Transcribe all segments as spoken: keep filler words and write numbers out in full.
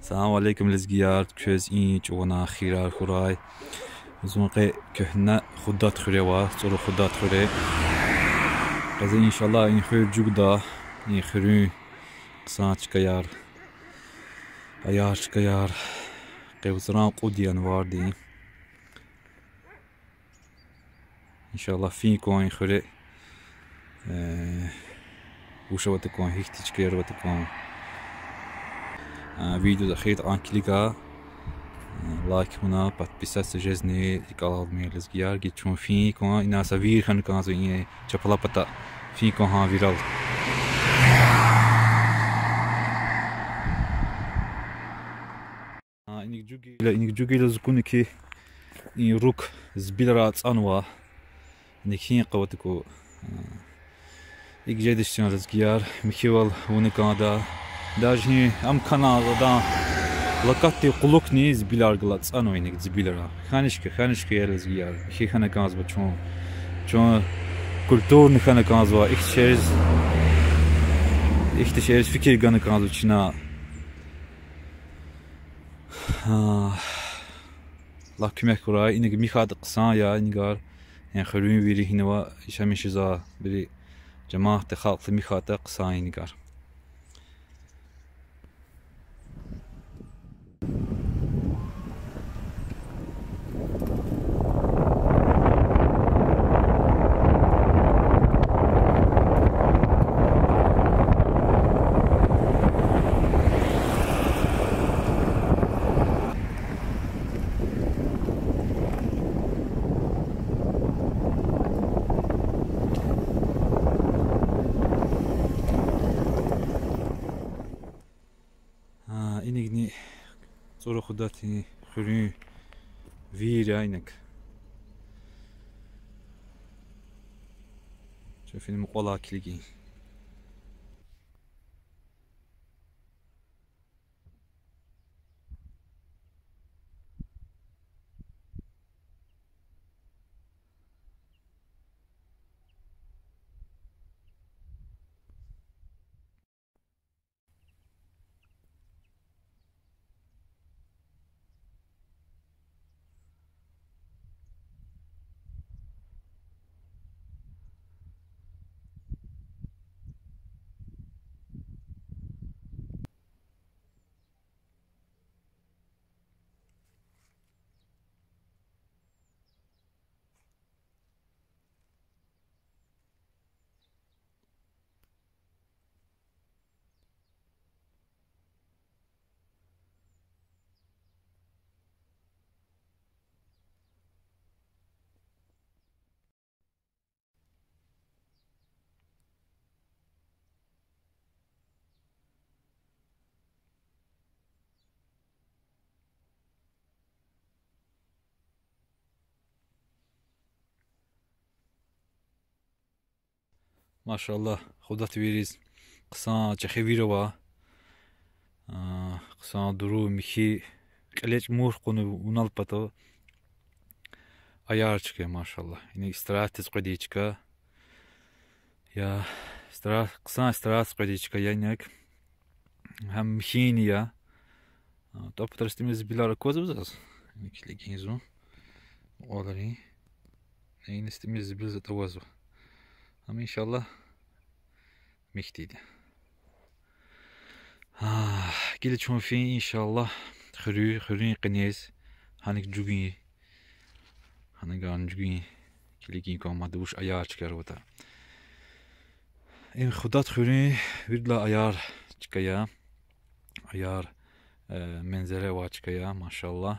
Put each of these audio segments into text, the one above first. Selamun aleyküm lezgiyar, köz inç, ona khirar huray. Uzunki köhne khuddat khure var, soru khuddat khure. Gazi inşallah in khur cugda, in khurun kısa çıkayar. Ayar çıkayar. Qevzran qudiyan vardi. İnşallah fin koin khure. Uşavatı koin, hikti çıkayar vatı koin. Videoda xeyt ankliga like buna подписаться jezni kanal meyles giyar git çun fi kon inasa vir kan kan so in çapala pata fi kon ha viral a inik jugi ile inik jugi ile zkun ki in ruk zbilra tsanwa nikin qawatku ik jedishtin razgiyar mikhival uni kanada Dajni am kanalda lakati kuluk niz bilar glat anoynik zbilara. Hanişke hanişke yeriz giyar. Hiç hana kanzba çon çon kültür ni hana kanzba ihtiyaç ihtiyaç fikir gana kanzba çina. La kümek kuray inik mihad kısa ya inigar en xirun biri hinwa işamişiza biri cemaat xalqlı mihad kısa inigar. Sonra kudati hürü vir aynak. Şu film kola kiligi. Maşallah, xudat veriz. Qısa çexivirova. Qısa duru miki qeleç mur qonu unal pato. Ayar çıkıyor maşallah. Yine istirahat qodiçka. Ya istirahat qısa istirahat qodiçka yanak. Hem mini ya. Top trestimiz bilara kozuz. Nikliginzu. Odari. Yine istimiz biz tavazu. Ama inşallah miktiydi. Ah, gele çünkü inşallah xürü xürü qınız hanik jugi hanigan jugi kiligi qamadı uş ayar çıkar vata. En xudat xürü vidla ayar çıkaya ayar menzere va çıkaya maşallah.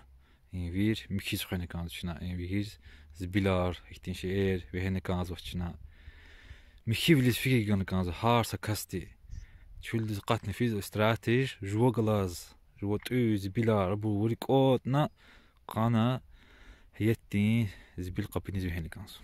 Envir mikiz xenikan çina envir zbilar ihtin şeir ve henikan az çina Mihivlis fikir gönü kanzı harsa kasti. Çüldüz qat nefiz istratej juvaglaz. Juvat öz bilar bu vurik otna qana heyetti zbil qapiniz vehni kanzı.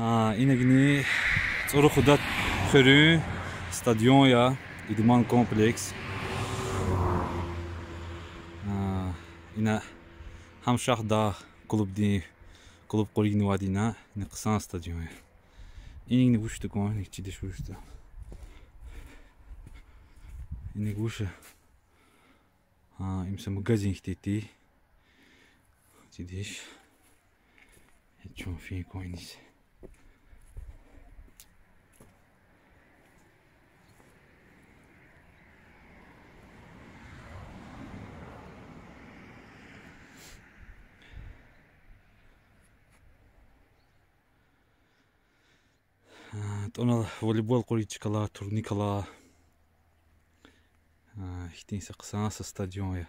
А инагни цоро худат хрю стадион я идман комплекс а ина хам шахда клубди клуб колигни вадина ин қисан стадион инигни гушти кон ник чидиш гушти ини гуша а имса магазин хтити чидиш чон фи койнис Ona voleybol koliçkalar, turnikalar, ihtiyaç kısansa stadyonya.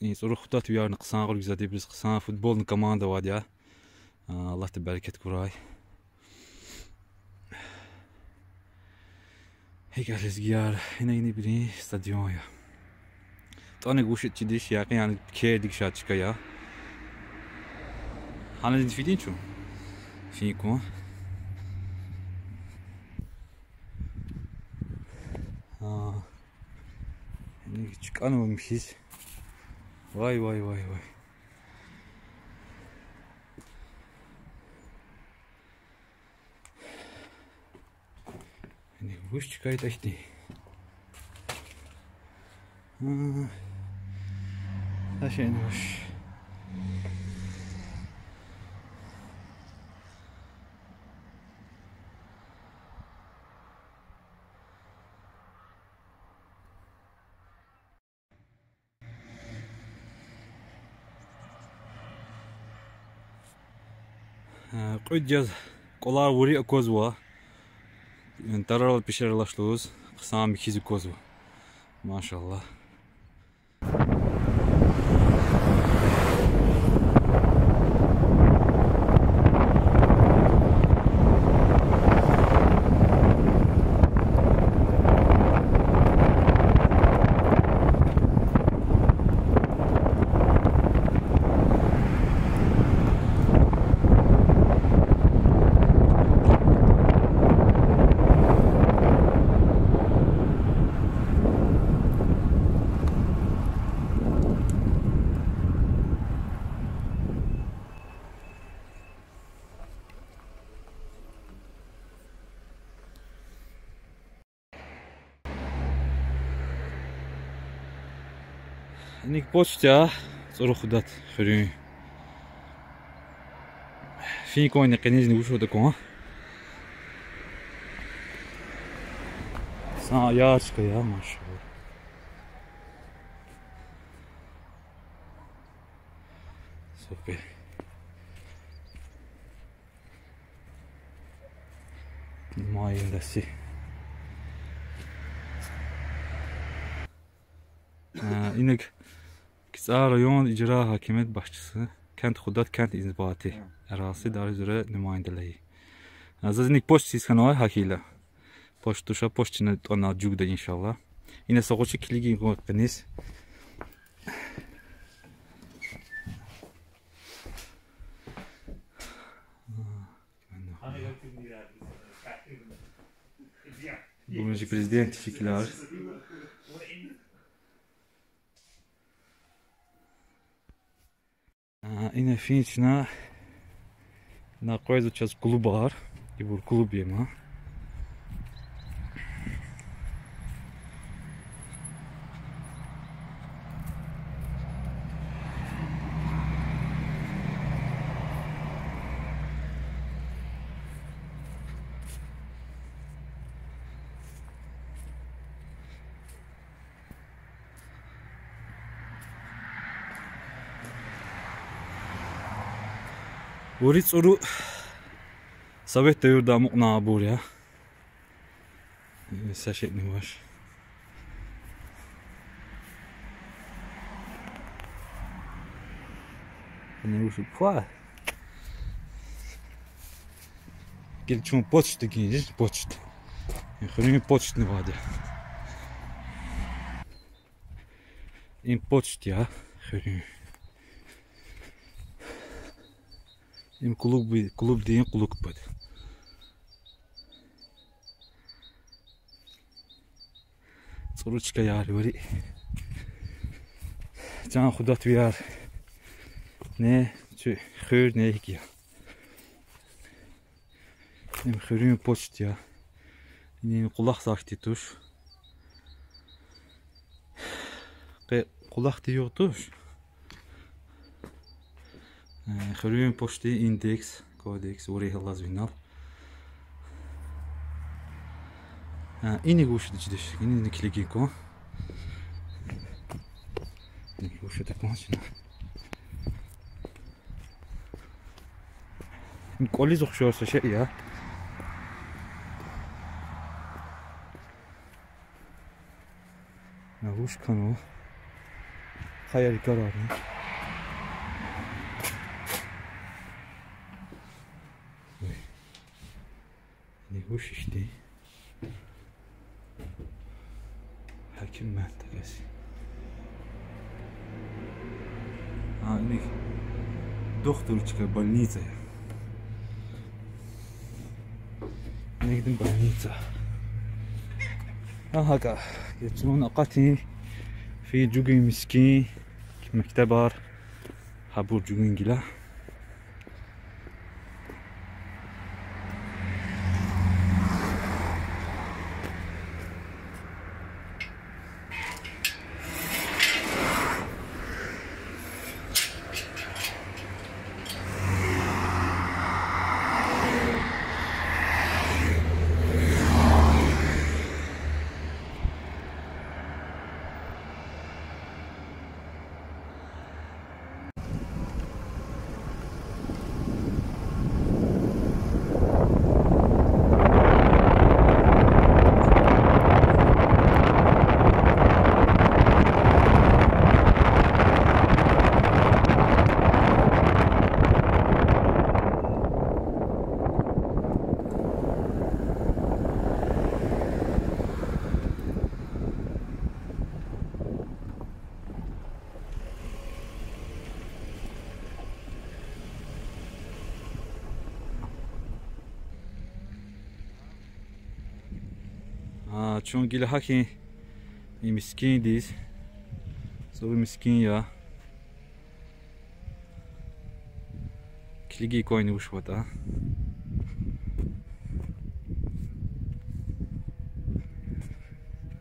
İns orukta tüyar kısan kolik zade biz kısan futbolun komanda var ya. Allah te bereket kuray. Hikâr lezgiyar, yine yine biri stadyonya. Tane guşet çidiş ya ki yani kerdik şaçka ya. Hanenin fidin çu, fidin ko. Çıkamamışız. Vay vay vay vay. Yani bu iş çıkaydı işte. Ha şey hoş. Ödeyeceğiz. Kolar vuruyor kozva. Tararlı pişirilaşlıyoruz. Kısam bir kizi kozva. Maşallah. ник почтя сорохудат хрюни. Финико не кенезни ушо тако. Са ячка я маш. Супер. Майындасы. İnek Kısa Rayon İcra Hakimiyet Başçısı Kent Xudat Kent İnzibati Erası Darı Züre Nümayendeliği Aziz İnek Poşt Siz Kanal Hakiyle Poşt Duşa Poşt Ona Cugda İnşallah İnek Soğuçu Kiligi Gökdeniz Bu müzik prezident Fikirler Yine finişine nakoyuz çaz klubu var, ibur klubu yema. Buri soru sabit devirde mukna bur ya. Saçet ne var? Ne uşu puan? Gel çom poçtu gidiyor poçtu. Xırın poçtu ne vardı? İn poçtu ya xırın. İm kulüp kulüp diye kulüp bud. Soruçka yar var. Can Xudat var. Ne şu xür ne ki? İm xürün poçt ya. İm kulak sakti tuş. Qe kulak diyor tuş. Xırın poçtu indeks kodeks oraya lazvinal. Ha ini guşu diçdiş. İni nikiligi ko. İni guşu da konçina. İn koliz oxşuyorsa şey ya. Na guş kanu. Hayal kararı. Hoş işte. Hakim mertebesi. Hani doktor çıkar bolnice. Ne gidin bolnice. Ha haka. Geçen akati fi jugi miskin mektep var. Ha bu jugin gila. Çünkü ilahaki miskin değil, soru miskin ya. Kligi koyunu uşvata.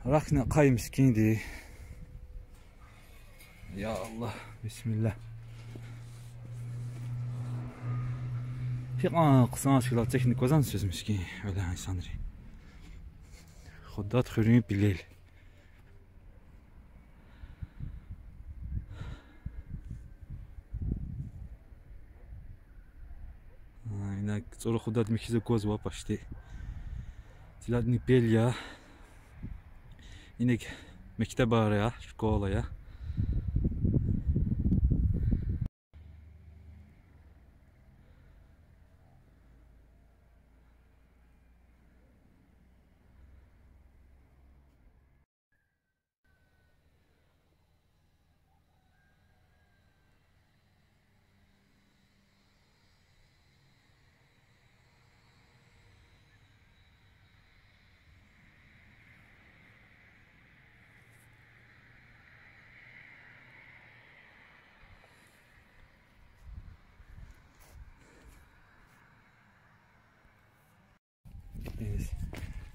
Rakna kay miskin değil. Ya Allah, bismillah. Fiqa qısa şəkildə texnik vəzən sözmüş ki, öyle insandır. Xuddat xürüyü bilil. Aynen, sonra xuddat mikizi göz var başdı. Tiladni belya. Yine mektep araya, şkolaya.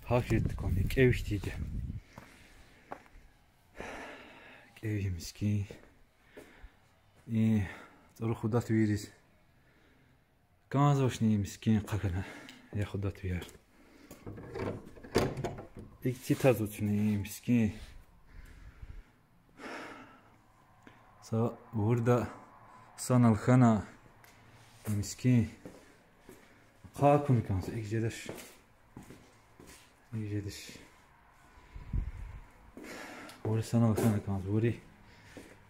Hafif konik ev iştiydi. Evimiz ki doğru kudat veririz. Kaz hoşniyemiz ki kakana ya kudat verir. İkti taz hoşniyemiz ki sa burada sanal kana miski kakun kansa ikceler. Yücedir. Orası sana bakana kanız. Orası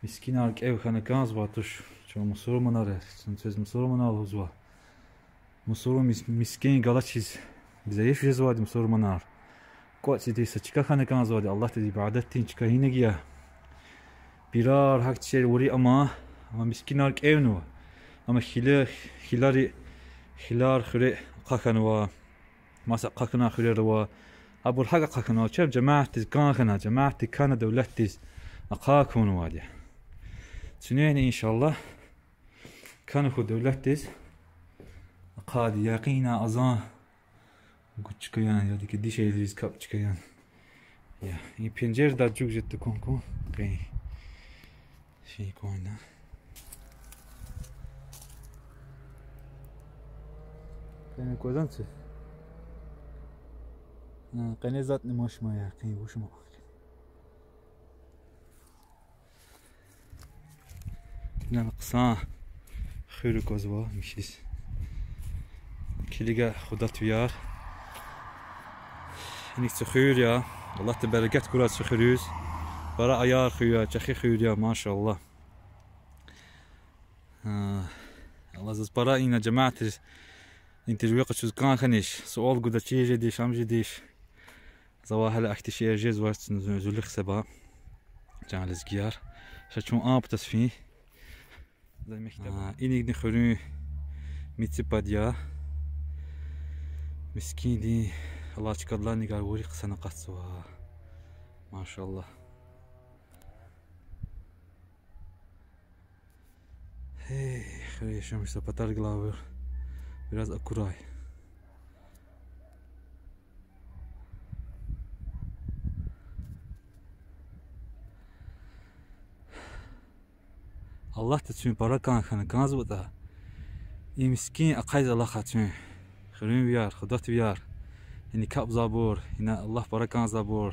Mискинар ev kanı kanız batış. Çoğu Mısır'ı mı nara? Söz Mısır'ı mı nara huzva? Mısır'ı miskin galaçiz. Bize yeşiriz vardı Mısır'ı mı nara? Koçsi deyse çıka kanı kanız vardı. Allah dedi ibadettin çıka yine giya. Birar hak çiçeği orası ama ama Mискинар ev nu. Ama hilar hilar hilar hüre kakanı var. Masa kakana hürer var. Abur haga kakana çab cemaatiz kankana cemaati kana devletiz akakun var diye. Süneyni inşallah kana ku devletiz akadi yakina azan güçkayan ya dike dişeydiriz kap çıkayan. Ya in pencere da çok ciddi konku gay şey koyna. Benim kozansın. Kanezat ne maşma ya, kıyı boşuma. Ne kısa, xürük azva, mişiz. Kiliga, xudat uyar. İnik xür ya, Allah da bereket kurat xürüz. Bara ayar xüya, çaxi xür ya, maşallah. Allah zaz para ina cemaattir. İnterviye kaçız kankaniş, sual gudaçiye jediş, amjediş. Zavahla aktişi erjez varsınız özürlük sabah. Canınız giyar. Şaçun ab tasfi. İnigni xörü mitsipadiya. Miskindi Allah çıkadlar nigar vuri qısana qatsı va. Maşallah. Hey, xörü şamışsa patar glavır. Biraz akuray. Allah da tüm para kankanı kanız da i miskin akayz Allah hatun xürün viyar xudat viyar yani kap zabur yine Allah para kan zabur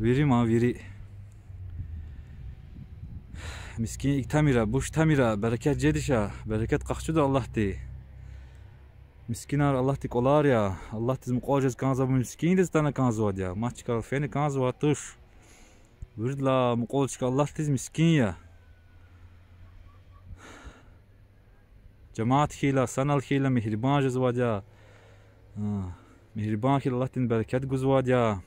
veri ma veri miskin iktamira buş tamira bereket cedişa bereket qaççu da Allah de Mискинар Allah dik olar ya Allah tizim qoğacaz kan zabur miskin de stana kan zavad ya maç çıkar feni kan zavatış vurdla muqol çıkar Allah tiz miskin ya Cemaat xila, sanal xila, mihriban jazvadiya. Mihriban xila Allah'tan bereket guzvadiya.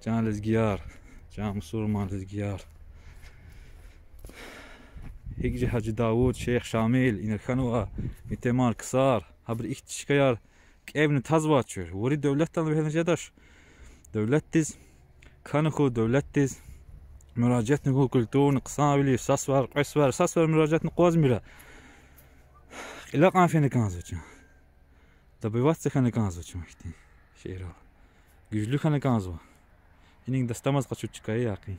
Can lezgiyar, can musurman lezgiyar. Hikci Hacı Davud, Şeyh Şamil, İnerkanova, Mitemar, Kısar. Habir ihtişkayar, evini taz batıyor. Vuri devletten bir hediyedaş. Devlettiz, kanıku devlettiz. Müracaatını ku kültürünü kısa bilir, sas var, qes var, sas var müracaatını qozmira. İlla qanfeni kanzucu. Tabivat sekanı kanzucu mahti. Şehra. Güçlü kanı kanzu. İning dastamaz qaçu çıkaya yaqi.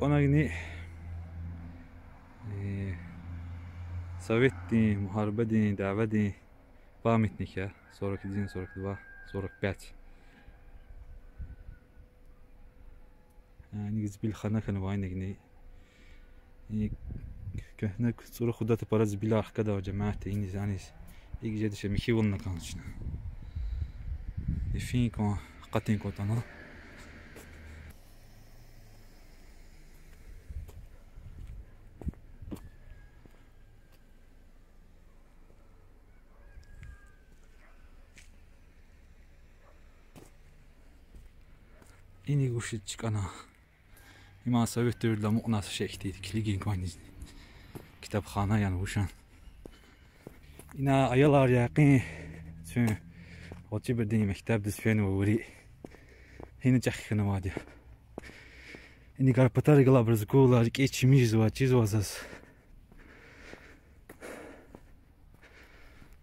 Onagni Советни, мухарбадни, давадни, памятники, сорок один, сорок два, сорок пять. Yani zbilxana kan vayne yani köhne sonra xudata para zbil arkada o cemaate iniz anis igice dişe miki volna kançna. Efin kon qatin kotana. İni guşit çıkana. İman Sovet dövründə nasıl şəkdiydi, kiligin qoynizni. Kitabxana yani uşan. İna ayalar yaqin. Çünki oçi bir deyim məktəb düzfəni vəri. Hini çəxkənə vadi. İni qarpatar qalabırız qolar, keçimiz var, çiz vazas.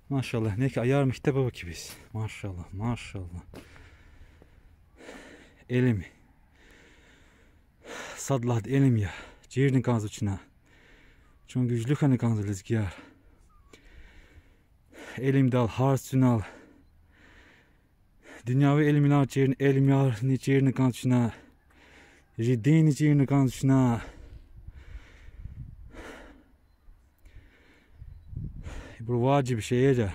Maşallah, nek ayar məktəbə bakı biz. Maşallah, maşallah. Elim. Sadlat elim ya. Ciğerin kanzuçuna. Çünkü güçlü kanı kanzuluz giyar. Elim dal, harçın al. Dünya ve elimin al ciğerin elim yar ni ciğerin kanzuçuna. Ridden ni ciğerin kanzuçuna. İbru vacib şeyde.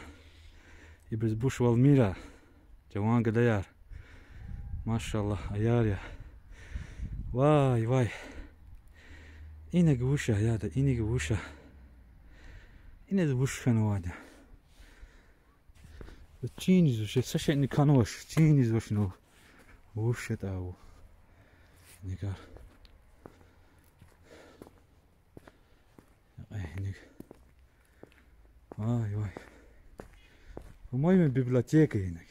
İbruz buş valmira. Cevan gıdayar. Maşallah ayar ya. Vay vay. İne guşa ya da ine guşa. İne de buşkan var ya. Çiniz o şey saçını kanoş. Çiniz o şunu. Buşa da o. Ne kadar. Vay vay. Bu moyme biblioteka yine.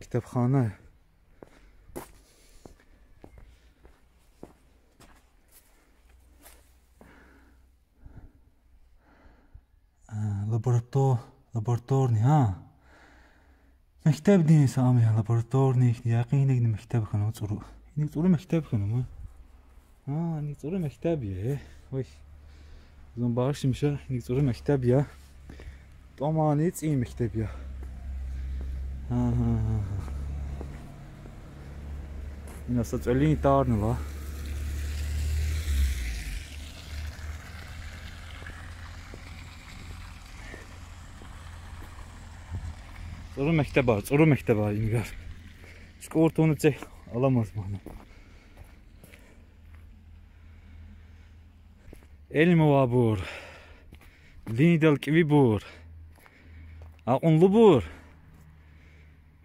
Kitapxana. Laborator, laboratorni ha. Mektep dini sami laboratorni yakini gidin mektep kanı otur. İni otur mektep kanı mı? Ha, ini otur mektep ya. Oy. Uzun bağışmış ya. İni otur mektep ya. Tamam, hiç iyi mektep ya. Ha ha ha. İni asat elini tarnı la. Soru mektep var, soru mektep var İmgar. Çünkü orta onu çek, alamaz bana. Elmi var bur. Lidl kivi bur. Akunlu bur.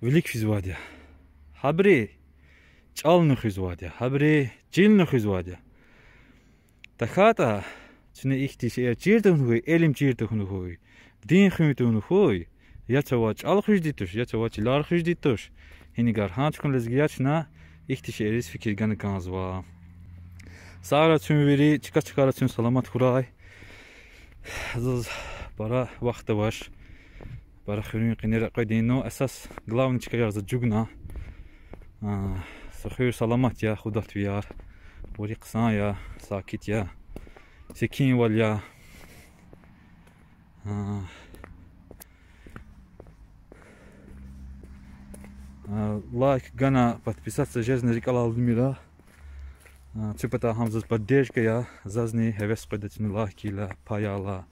Velik füzvadiya. Habri. Çal nüfüzvadiya. Habri. Cil nüfüzvadiya. Takata. Çünkü ihtişe ya çirtonu koy, elim çirtonu koy. Din hümitonu koy. Ya çavaç al xüjdituş, ya çavaç ilar xüjdituş. Hini gar hançkun lezgiyaçna ihtişeriz fikirganı kanzva. Sağra tüm veri çıka çıkara tüm salamat kuray. Zaz bara vaxta var. Bara xürün qinera qaydino esas glavni çıkayar za jugna. Sıxır salamat ya xudat viyar. Bori qısan ya, sakit ya. Sekin val ya. Лайк, гана, подписаться, жизнь рекала Алдмира. Цепата хамзас поддержка я, зазни хевес предатин лайки ла паяла.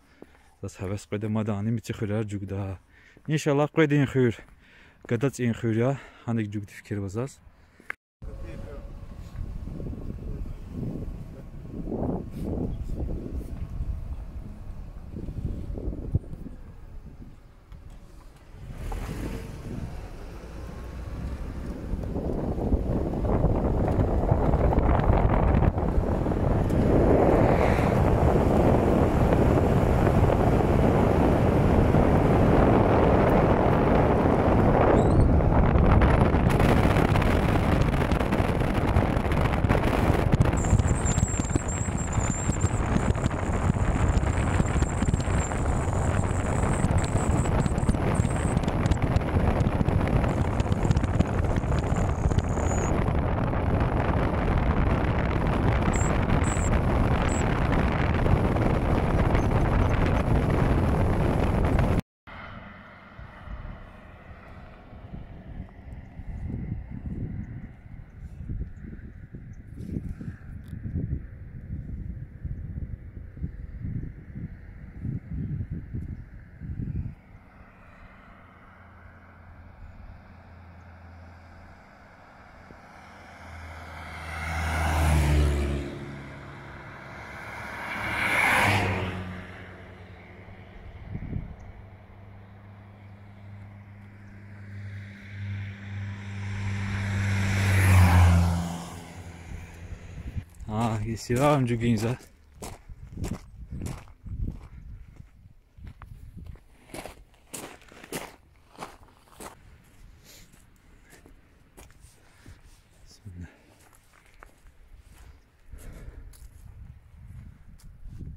Зас хевес предамада аним тихурар джугда. Иншаллах предин хур. Гадат ин хур я, ханек джугди фикер базас. Che si va in Giuginza.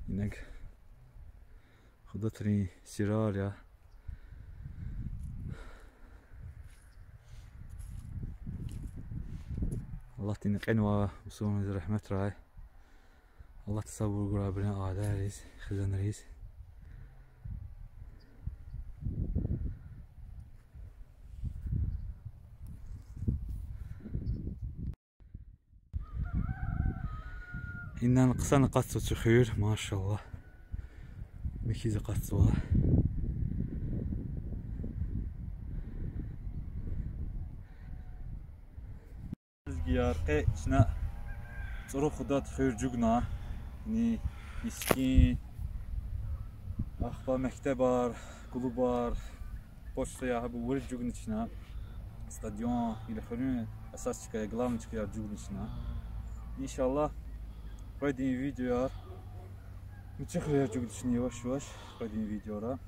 Inak hodotri siralja. Allah dinleyin ve usulümüzü rahmet râhi. Allah sabır kurabine aderiz, kazanırız. İnden kısa nakatsu çıkıyor maşallah. Mekizi katsu var. Yarke içine soru kudat hırcugna ni miskin ahba mektebar kulubar posta ya bu hırcugun içine stadyon ilahını esas çıkaya glam çıkaya hırcugun içine inşallah kaydın videolar mütçekler hırcugun içine yavaş yavaş kaydın videolara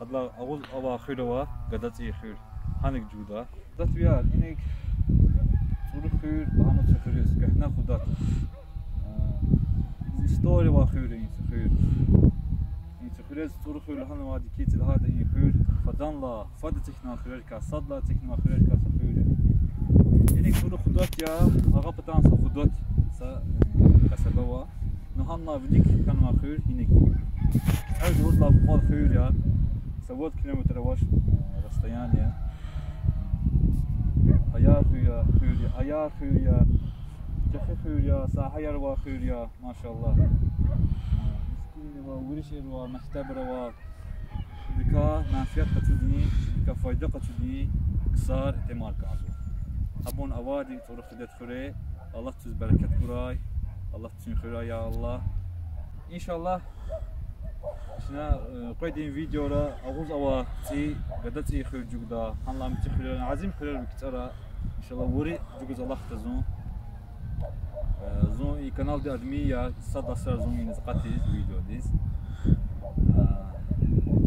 adla avul ava hırlava gadat iyi hır hanik cuda dat viyar inek Ruhur, bahane çıkıyoruz. Gehne kudat. İstory var hür, in çıkıyor. In çıkıyoruz. Ruhur, bahane var dikkat edin. Hadi in hür. Fadanla, fadı tekna hür ka, sadla tekna hür ka çıkıyor. Yani ruh kudat ya, ağabeyden sa kudat sa kasabava. Nuhanla vidik kan var hür, inek. Her durumda var hür ya. Sabot kilometre var, rastayan ya. Ayar hüya, hüya, ayar hüya, cehef hüya, sahayar var hüya, maşallah. Miskini var, vurişir var, mehtebir var. Dika, menfiyat kaçudini, dika fayda kaçudini, kısar etemar kazı. Abon avadi, toru hidet hüre, Allah tüz bereket kuray, Allah tüz hüre ya Allah. İnşallah, şimdi koyduğum videoda ağız ava ti gadat iyi hırcugda hanla mütehirler azim hırlar biktara inşallah vuri cuguz Allah tazun zun i kanalda admiya sada sar zun i nizqati videodiz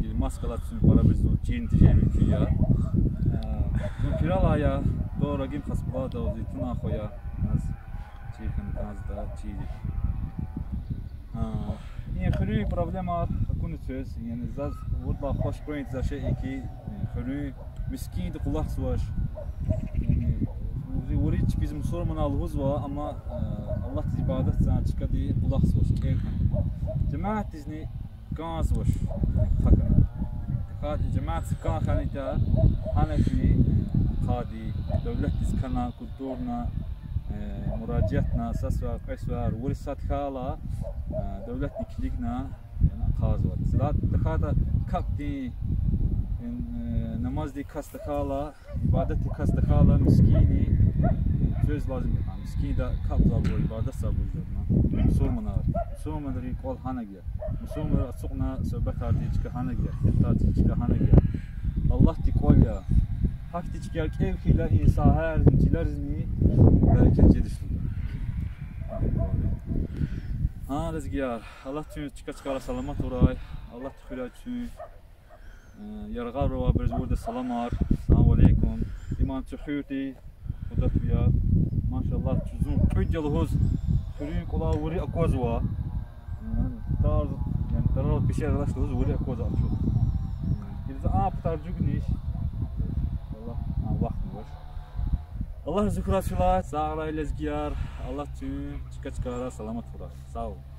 il maskalat zun para biz zun çin tijemi kiya zun kirala ya doğru gim kasbada o zeytun akhoya nas çirkan kazda çiğdi Xürü problemat konuşuyoruz. Yani zaz burada hoş point zaşe iki xürü miskin de kulak suaş. Yani vuriç bizim sorman alhuz var ama Allah zibadet sana çıkadı kulak suaş. Cemaat izni kan suaş. Fakat cemaat kan kanıta hanefi kadi devlet iskana kulturna müraciatna esas var kaysvar vurisat kala devlet nikligna kaz var. Salat dakada kapti namazdi kasta kala ibadeti kasta kala miskini söz lazım ya miskini da kapza bu ibadet sabırlarına sormanar sormanar ikol hana gel sormanar asukna söbek hardi çıka hana gel iftar çıka hana gel Allah tikol ya hak tikol evhila insa her ciler zni bereket yedişli. Ha rezgiyar Allah tüm çıka çıkara salamat oray Allah tüküla tüm yargar rova berzvurde salamar salamu aleykum iman tühürdi kudat viyar maşallah tüzün köyd yalıhuz tühürün kola vuri akoz va tarz yani tarz bir şey arkadaşlarız vuri akoz açıyor yerize a pıtar cügniş Allah vakti var Allah zükür açılar sağ olay lezgiyar Allah tüm çıka çıkara salamat oray sağ ol